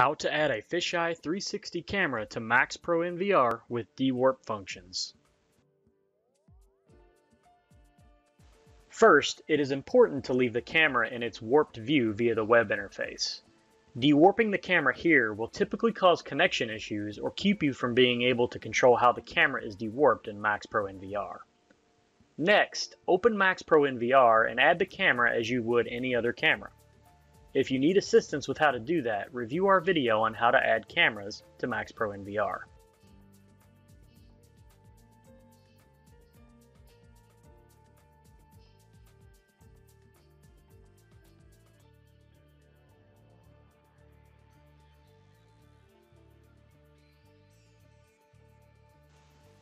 How to add a Fisheye 360 camera to MAXPRO NVR with Dewarp functions. First, it is important to leave the camera in its warped view via the web interface. Dewarping the camera here will typically cause connection issues or keep you from being able to control how the camera is dewarped in MAXPRO NVR. Next, open MAXPRO NVR and add the camera as you would any other camera. If you need assistance with how to do that, review our video on how to add cameras to MAXPRO NVR.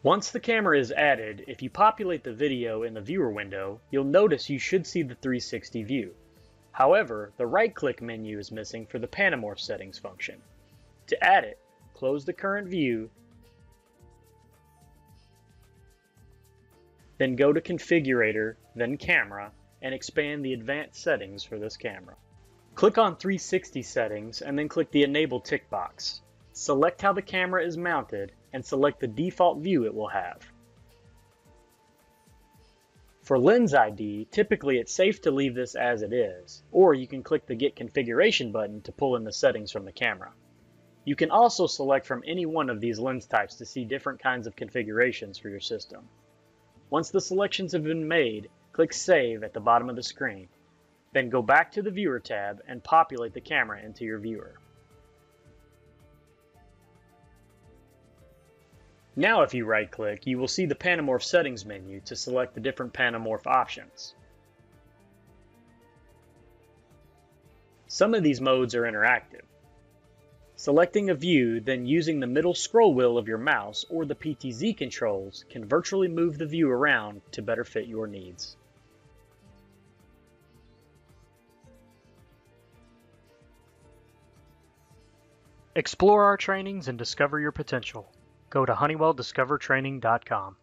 Once the camera is added, if you populate the video in the viewer window, you'll notice you should see the 360 view. However, the right-click menu is missing for the Panomorph settings function. To add it, close the current view, then go to Configurator, then Camera, and expand the advanced settings for this camera. Click on 360 settings and then click the Enable tick box. Select how the camera is mounted and select the default view it will have. For Lens ID, typically it's safe to leave this as it is, or you can click the Get Configuration button to pull in the settings from the camera. You can also select from any one of these lens types to see different kinds of configurations for your system. Once the selections have been made, click Save at the bottom of the screen. Then go back to the Viewer tab and populate the camera into your viewer. Now if you right-click, you will see the Panomorph settings menu to select the different Panomorph options. Some of these modes are interactive. Selecting a view, then using the middle scroll wheel of your mouse or the PTZ controls can virtually move the view around to better fit your needs. Explore our trainings and discover your potential. Go to HoneywellDiscoverTraining.com.